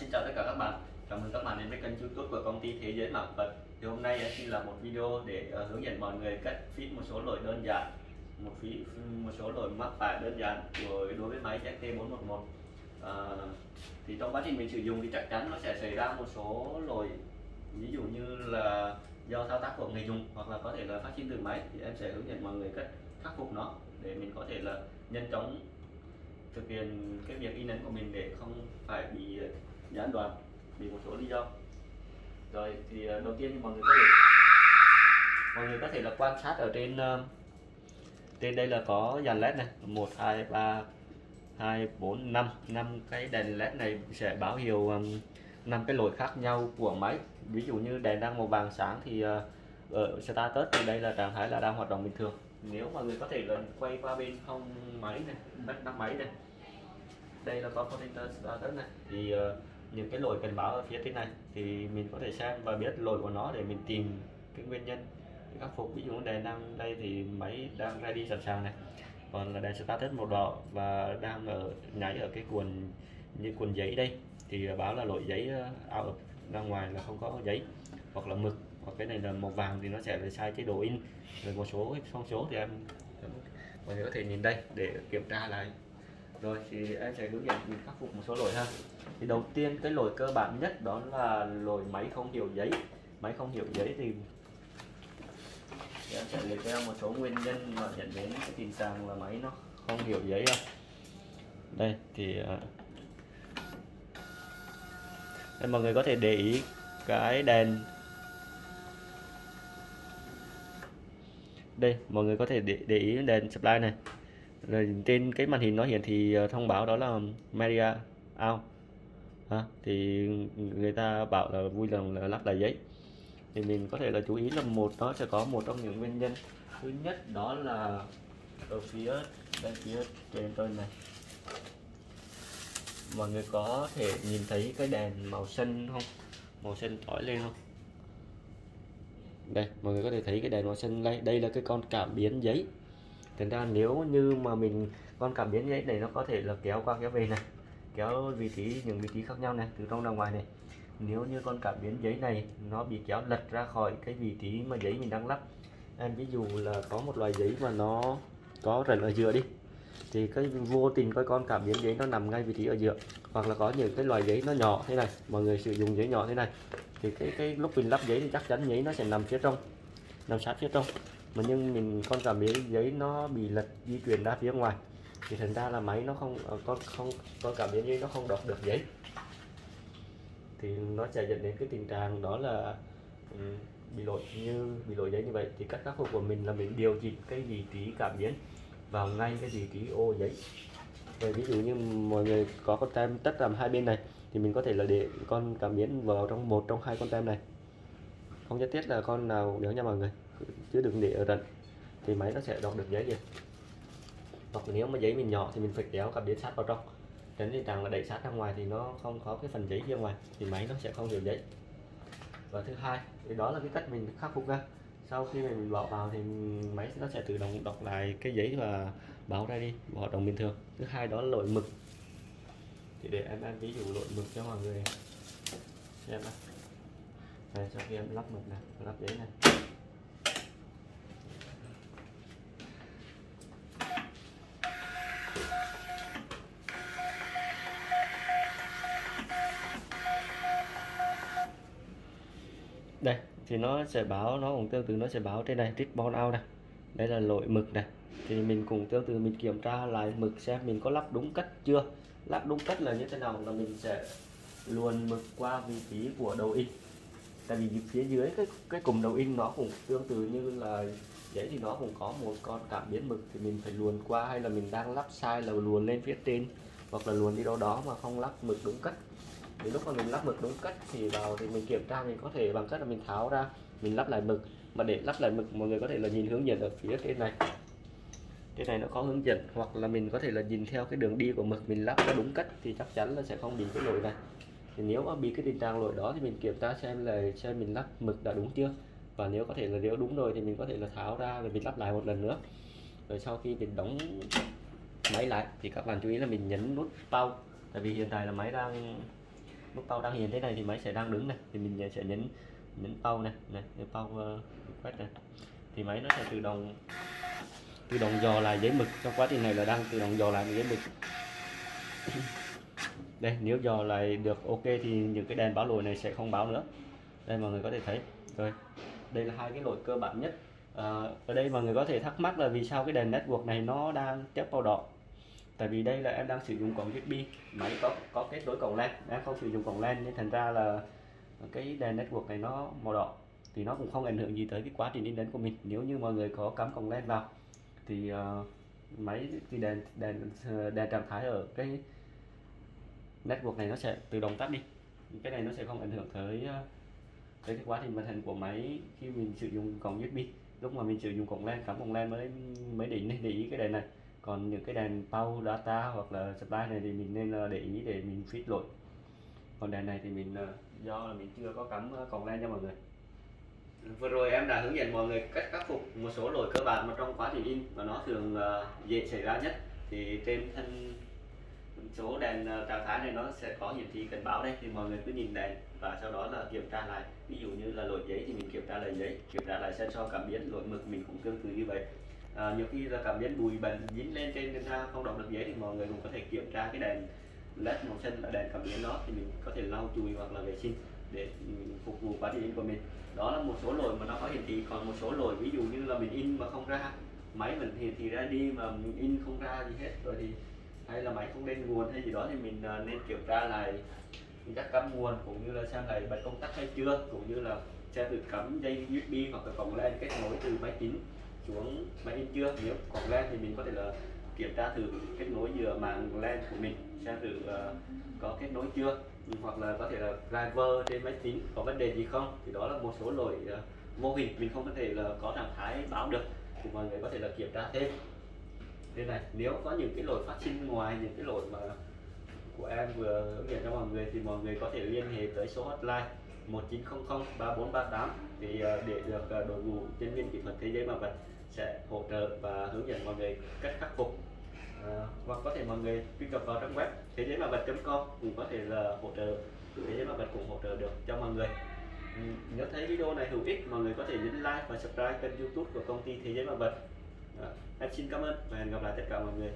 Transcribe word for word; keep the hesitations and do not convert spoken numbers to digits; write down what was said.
Xin chào tất cả các bạn, chào mừng các bạn đến với kênh YouTube của công ty Thế Giới Mã Vạch. Thì hôm nay xin làm một video để hướng dẫn mọi người cách fit một số lỗi đơn giản, một phí một số lỗi mắc phải đơn giản đối với máy Z T bốn một một. À, thì trong quá trình mình sử dụng thì chắc chắn nó sẽ xảy ra một số lỗi, ví dụ như là do thao tác của người dùng hoặc là có thể là phát sinh từ máy, thì em sẽ hướng dẫn mọi người cách khắc phục nó để mình có thể là nhanh chóng thực hiện cái việc in ấn của mình để không phải bị gián đoạn vì một số lý do. Rồi thì đầu tiên thì mọi người có thể mọi người có thể là quan sát ở trên trên đây là có dàn led này, một hai ba hai bốn năm năm cái đèn led này sẽ báo hiệu năm cái lỗi khác nhau của máy. Ví dụ như đèn đang màu vàng sáng thì ở status thì đây là trạng thái là đang hoạt động bình thường. Nếu mọi người có thể là quay qua bên không máy này, bắt nắp máy này, đây là có pointer status này, thì uh, những cái lỗi cần báo ở phía trên này thì mình có thể xem và biết lỗi của nó để mình tìm cái nguyên nhân để khắc phục. Ví dụ đèn đang đây thì máy đang ready sẵn sàng này, còn là đèn status màu đỏ và đang ở nháy ở cái cuộn như cuộn giấy đây thì báo là lỗi giấy out uh, ra ngoài là không có giấy hoặc là mực, hoặc cái này là màu vàng thì nó sẽ là sai chế độ in. Rồi một số thông số thì em mọi người có thể nhìn đây để kiểm tra lại. Rồi thì em sẽ hướng dẫn mình khắc phục một số lỗi ha. Thì đầu tiên cái lỗi cơ bản nhất đó là lỗi máy không hiểu giấy. Máy không hiểu giấy thì, thì em sẽ liệt ra một số nguyên nhân mà dẫn đến cái tình trạng là máy nó không hiểu giấy ha. Đây thì đây, mọi người có thể để ý cái đèn đây, mọi người có thể để, để ý đèn supply này, rồi trên cái màn hình nó hiển thị thông báo đó là media out à, thì người ta bảo là vui lòng là lắp lại giấy. Thì mình có thể là chú ý là một nó sẽ có một trong những nguyên nhân. Thứ nhất đó là ở phía bên phía trên tôi này, mọi người có thể nhìn thấy cái đèn màu xanh không, màu xanh tối lên không? Đây, mọi người có thể thấy cái đèn màu xanh đây, đây là cái con cảm biến giấy. Thành ra nếu như mà mình con cảm biến giấy này nó có thể là kéo qua kéo về này, kéo vị trí những vị trí khác nhau này, từ trong ra ngoài này. Nếu như con cảm biến giấy này nó bị kéo lật ra khỏi cái vị trí mà giấy mình đang lắp, em ví dụ là có một loại giấy mà nó có rảnh ở giữa đi, thì cái vô tình coi con cảm biến giấy nó nằm ngay vị trí ở giữa, hoặc là có những cái loại giấy nó nhỏ thế này, mọi người sử dụng giấy nhỏ thế này, thì cái cái lúc mình lắp giấy thì chắc chắn giấy nó sẽ nằm phía trong, nằm sát phía trong, mà nhưng mình con cảm biến giấy nó bị lật di chuyển ra phía ngoài, thì thành ra là máy nó không con không con cảm biến giấy nó không đọc được giấy, thì nó sẽ dẫn đến cái tình trạng đó là um, bị lỗi như bị lỗi giấy như vậy. Thì cách khắc phục của mình là mình điều chỉnh cái vị trí cảm biến vào ngay cái vị trí ô giấy. Rồi ví dụ như mọi người có con tem tất làm hai bên này, thì mình có thể là để con cảm biến vào trong một trong hai con tem này, không nhất thiết là con nào nếu nha mọi người, chứ đừng để ở rận thì máy nó sẽ đọc được giấy kìa. Hoặc nếu mà giấy mình nhỏ thì mình phải kéo cảm biến sát vào trong, tránh tình trạng là đẩy sát ra ngoài thì nó không có cái phần giấy kia ngoài, thì máy nó sẽ không hiểu giấy. Và thứ hai thì đó là cái cách mình khắc phục ra. Sau khi mình bỏ vào thì máy nó sẽ tự động đọc lại cái giấy và báo ra đi và hoạt động bình thường. Thứ hai đó là lỗi mực. Thì để em em ví dụ lỗi mực cho mọi người xem này. Đây, sau khi em lắp mực này, lắp giấy này, đây thì nó sẽ báo, nó cũng tương tự, nó sẽ báo trên này ribbon out này, đây là lỗi mực này. Thì mình cũng tương tự mình kiểm tra lại mực xem mình có lắp đúng cách chưa. Lắp đúng cách là như thế nào là mình sẽ luồn mực qua vị trí của đầu in, tại vì phía dưới cái cái cụm đầu in nó cũng tương tự như là giấy thì nó cũng có một con cảm biến mực, thì mình phải luồn qua, hay là mình đang lắp sai là luồn lên phía trên hoặc là luồn đi đâu đó mà không lắp mực đúng cách. Đến lúc mà mình lắp mực đúng cách thì vào thì mình kiểm tra, mình có thể bằng cách là mình tháo ra mình lắp lại mực. Mà để lắp lại mực mọi người có thể là nhìn hướng dẫn ở phía trên này, cái này nó có hướng dẫn, hoặc là mình có thể là nhìn theo cái đường đi của mực mình lắp ra đúng cách thì chắc chắn là sẽ không bị cái lỗi này. Thì nếu mà bị cái tình trạng lỗi đó thì mình kiểm tra xem là xem mình lắp mực đã đúng chưa, và nếu có thể là nếu đúng rồi thì mình có thể là tháo ra rồi mình lắp lại một lần nữa. Rồi sau khi mình đóng máy lại thì các bạn chú ý là mình nhấn nút pause, tại vì hiện tại là máy đang nút pause đang hiện thế này thì máy sẽ đang đứng này, thì mình sẽ nhấn nhấn pause này, này nhấn pause quét này, thì máy nó sẽ tự động tự động dò lại giấy mực. Trong quá trình này là đang tự động dò lại giấy mực. Đây, nếu dò lại được ok thì những cái đèn báo lỗi này sẽ không báo nữa. Đây mọi người có thể thấy rồi, đây là hai cái lỗi cơ bản nhất. À, ở đây mọi người có thể thắc mắc là vì sao cái đèn network này nó đang chớp màu đỏ. Tại vì đây là em đang sử dụng cổng u ét bê, máy có có kết nối cổng LAN, em không sử dụng cổng LAN nên thành ra là cái đèn network này nó màu đỏ. Thì nó cũng không ảnh hưởng gì tới cái quá trình internet của mình. Nếu như mọi người có cắm cổng LAN vào thì uh, máy thì đèn đèn đèn trạng thái ở cái network này nó sẽ tự động tắt đi. Cái này nó sẽ không ảnh hưởng tới tới cái quá trình vận hành của máy khi mình sử dụng cổng u ét bê. Lúc mà mình sử dụng cổng LAN, cắm cổng LAN mới mới để ý, để ý cái đèn này. Còn những cái đèn power data hoặc là supply này thì mình nên để ý để mình feed lỗi. Còn đèn này thì mình do là mình chưa có cắm cổng LAN nha mọi người. Vừa rồi em đã hướng dẫn mọi người cách khắc phục một số lỗi cơ bản mà trong quá trình in và nó thường dễ xảy ra nhất. Thì trên thân số đèn trạng thái này nó sẽ có hiển thị cảnh báo đây, thì mọi người cứ nhìn đèn và sau đó là kiểm tra lại. Ví dụ như là lỗi giấy thì mình kiểm tra lại giấy, kiểm tra lại sensor cảm biến, lỗi mực mình cũng tương tự như vậy. À, nhiều khi là cảm biến bụi bẩn dính lên trên người ta không đọc được giấy thì mọi người cũng có thể kiểm tra cái đèn led màu xanh là đèn cảm biến đó, thì mình có thể lau chùi hoặc là vệ sinh để phục vụ quá trình in của mình. Đó là một số lỗi mà nó có hiển thị. Còn một số lỗi ví dụ như là mình in mà không ra, máy mình hiển thị ra đi mà mình in không ra gì hết rồi, thì hay là máy không lên nguồn hay gì đó thì mình nên kiểm tra lại các cắm nguồn, cũng như là xem lại bật công tắc hay chưa, cũng như là xem từ cắm dây u ét bê hoặc là cổng LAN kết nối từ máy chính xuống máy in chưa. Nếu cổng LAN thì mình có thể là kiểm tra thử kết nối giữa mạng LAN của mình xem thử uh, có kết nối chưa, hoặc là có thể là driver trên máy tính có vấn đề gì không. Thì đó là một số lỗi uh, mô hình mình không có thể là có trạng thái báo được thì mọi người có thể là kiểm tra thêm. Thế này, nếu có những cái lỗi phát sinh ngoài những cái lỗi mà của em vừa hướng dẫn cho mọi người thì mọi người có thể liên hệ tới số hotline một chín không không ba bốn ba tám thì để được đội ngũ nhân viên kỹ thuật Thế Giới Mã Vạch sẽ hỗ trợ và hướng dẫn mọi người cách khắc phục. À, hoặc có thể mọi người truy cập vào trang web thế giới mã vạch chấm com cũng có thể là hỗ trợ, Thế Giới Mã Vạch cũng hỗ trợ được cho mọi người. Nếu thấy video này hữu ích, mọi người có thể nhấn like và subscribe kênh YouTube của công ty Thế Giới Mã Vạch. À, em xin cảm ơn và hẹn gặp lại tất cả mọi người.